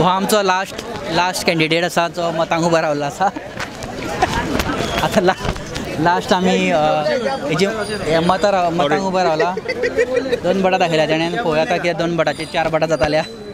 हो आमचो last candidate आसा जो मतांक उबो रावलो आसा आता लास्ट आम्ही मतांक उबो रावला दोन बटा दाखयला ताणें पळोवया दोन बटाचे चार बटा जाताल्या।